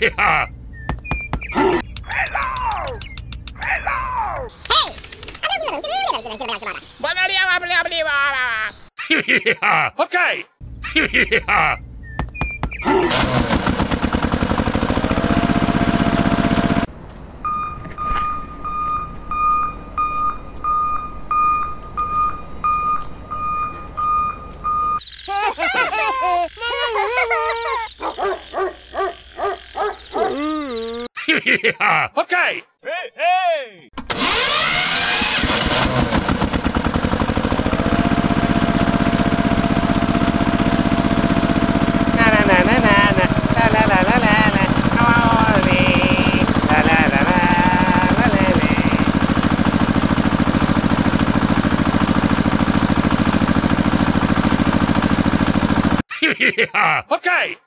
Yeah. Hello! Hello! Hey! Yeah. Okay! Yeah. Yeah. Okay. Hey, hey. Yeah. Okay.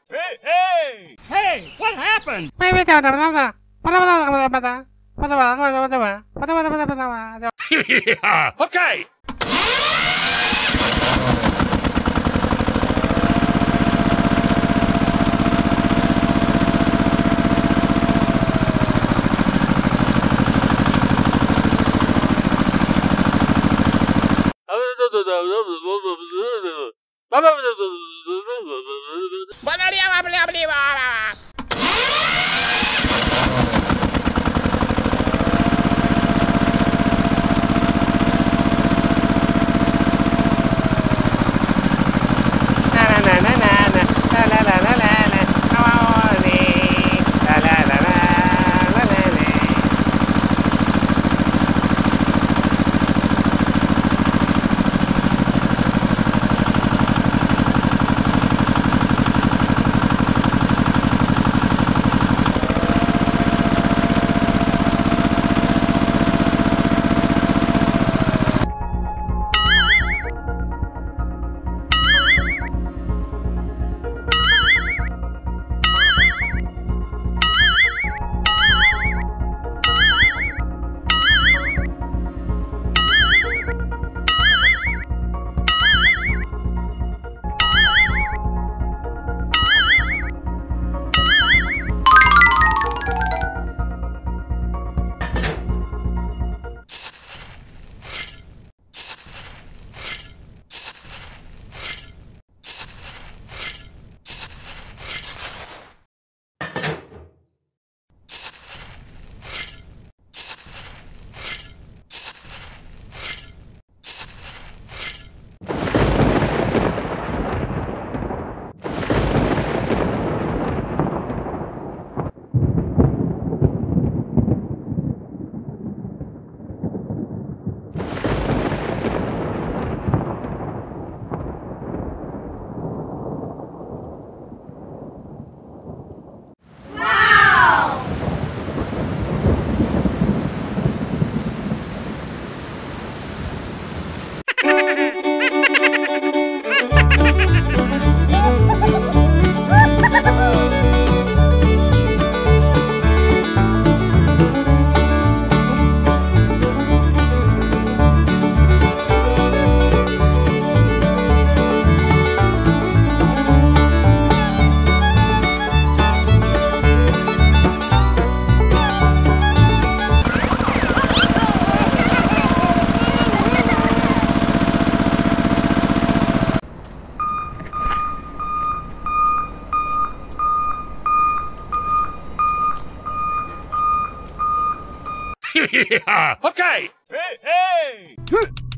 Hey, hey. Hey, what happened? Yeah. Okay. Yeah. Okay. Hey, hey.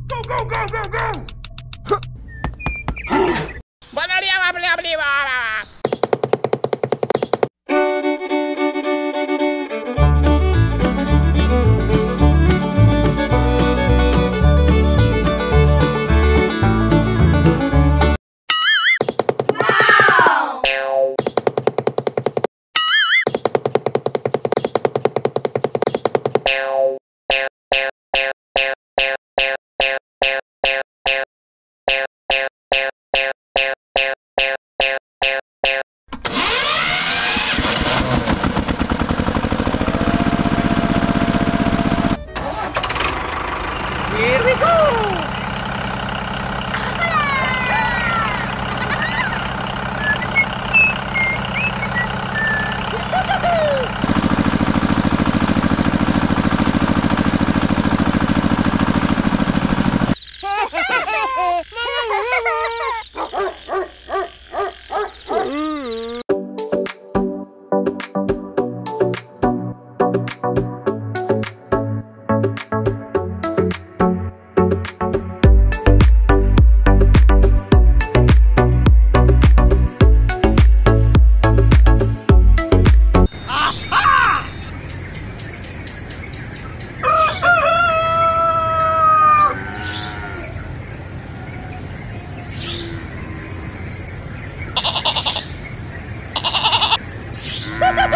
Go, go, go, go, go. Wow. Okay!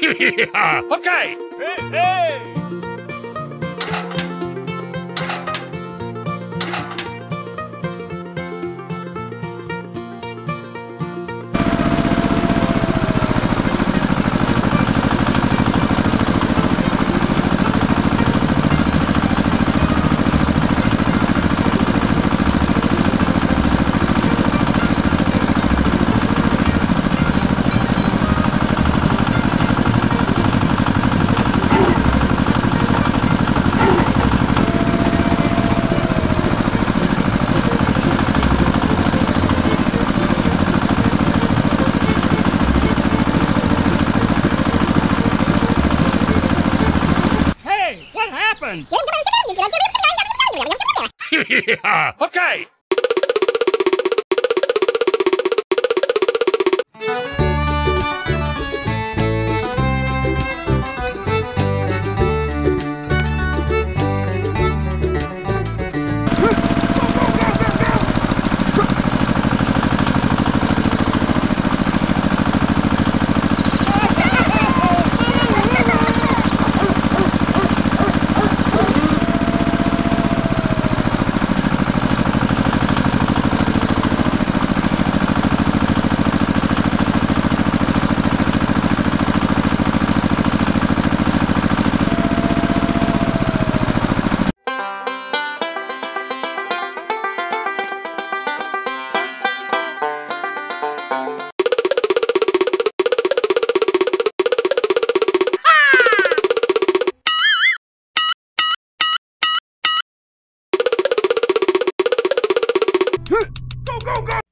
Okay! Hey, hey! Okay! Go, go, go!